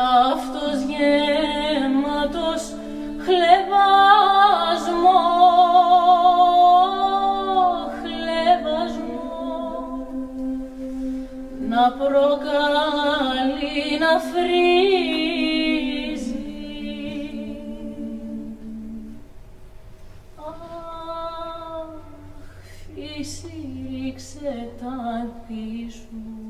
αυτός γεμάτος χλεβασμό, να προκαλεί, να φρίζει. Αχ, φύσηξε τα πίσω.